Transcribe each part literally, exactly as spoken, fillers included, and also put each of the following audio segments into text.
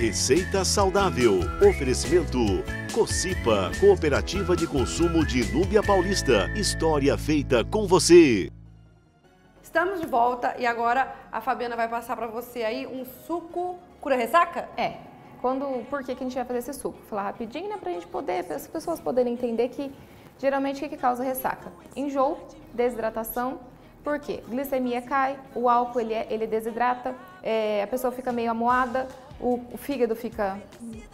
Receita Saudável. Oferecimento COCIPA, Cooperativa de Consumo de Núbia Paulista. História feita com você. Estamos de volta e agora a Fabiana vai passar para você aí um suco cura-ressaca? É. Quando, por que, que a gente vai fazer esse suco? Vou falar rapidinho, né, para a gente poder, para as pessoas poderem entender que geralmente o que causa ressaca? Enjoo, desidratação. Por quê? Glicemia cai, o álcool ele, é, ele desidrata, é, a pessoa fica meio amuada, o, o fígado fica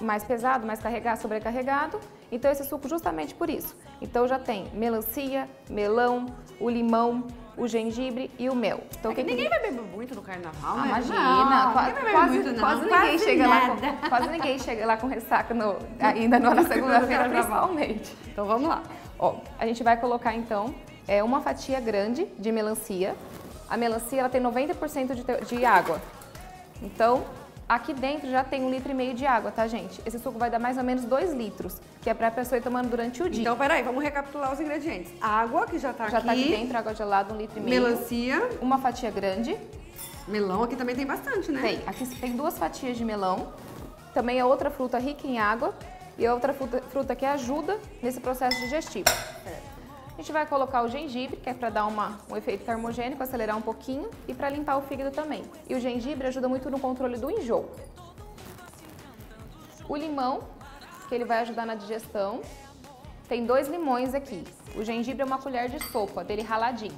mais pesado, mais carregado, sobrecarregado. Então esse suco justamente por isso. Então já tem melancia, melão, o limão, o gengibre e o mel. Então, é que que ninguém vai beber muito no carnaval, né? Imagina, não, quase, ninguém quase, muito, quase ninguém quase chega nada. lá com, quase ninguém chega lá com ressaca no, ainda na segunda-feira principalmente. Então vamos lá. Ó, a gente vai colocar então é, uma fatia grande de melancia. A melancia ela tem noventa por cento de, de água. Então aqui dentro já tem um litro e meio de água, tá, gente? Esse suco vai dar mais ou menos dois litros, que é pra pessoa ir tomando durante o dia. Então, peraí, vamos recapitular os ingredientes. Água, que já tá já aqui. Já tá aqui dentro, água gelada, um litro e meio. Melancia. Uma fatia grande. Melão aqui também tem bastante, né? Tem. Aqui tem duas fatias de melão. Também é outra fruta rica em água. E é outra fruta, fruta que ajuda nesse processo digestivo. A gente vai colocar o gengibre, que é para dar uma, um efeito termogênico, acelerar um pouquinho e para limpar o fígado também. E o gengibre ajuda muito no controle do enjoo. O limão, que ele vai ajudar na digestão. Tem dois limões aqui. O gengibre é uma colher de sopa, dele raladinho.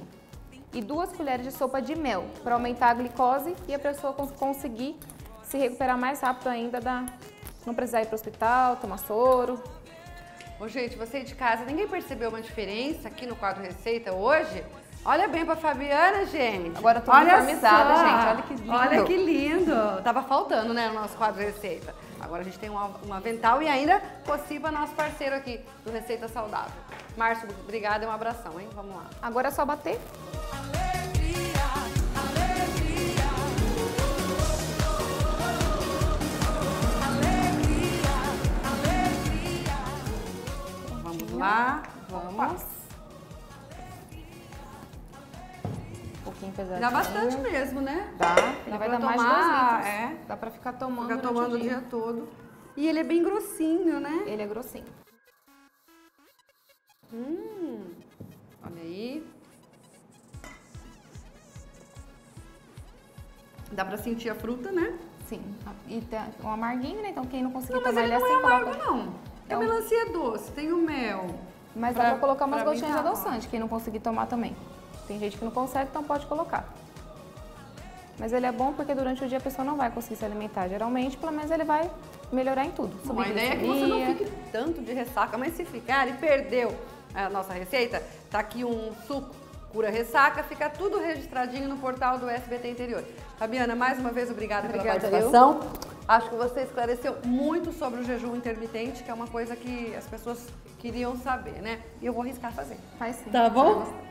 E duas colheres de sopa de mel, para aumentar a glicose e a pessoa conseguir se recuperar mais rápido ainda, da, não precisar ir para o hospital, tomar soro. Ô, gente, você de casa, ninguém percebeu uma diferença aqui no quadro Receita hoje? Olha bem pra Fabiana, gente. Agora eu tô uniformizada, gente. Olha que lindo. Olha que lindo. Tava faltando, né, no nosso quadro Receita. Agora a gente tem um, um avental e ainda COCIPA, nosso parceiro aqui do Receita Saudável. Márcio, obrigada e um abração, hein? Vamos lá. Agora é só bater. Lá, vamos. Um pouquinho pesadinho. Dá bastante mesmo, né? Dá. Ele vai dar mais de dois litros. É. Dá pra ficar tomando, ficar tomando o dia. dia todo. E ele é bem grossinho, né? Ele é grossinho. Hum. Olha aí. Dá pra sentir a fruta, né? Sim. E tem um amarguinho, né? Então quem não conseguir não, tomar ele, ele assim, coloca... Não, mas ele não é amargo, não. Tem então, melancia doce, tem o mel. Mas pra, dá pra colocar umas pra gotinhas de adoçante, quem não conseguir tomar também. Tem gente que não consegue, então pode colocar. Mas ele é bom porque durante o dia a pessoa não vai conseguir se alimentar. Geralmente, pelo menos ele vai melhorar em tudo. Bom, a ideia é que você não fique tanto de ressaca, mas se ficar e perdeu a nossa receita, tá aqui um suco cura ressaca, fica tudo registradinho no portal do S B T Interior. Fabiana, mais uma vez, obrigada, obrigada pela participação. Eu. Acho que você esclareceu muito sobre o jejum intermitente, que é uma coisa que as pessoas queriam saber, né? E eu vou arriscar fazer. Faz sim. Tá bom?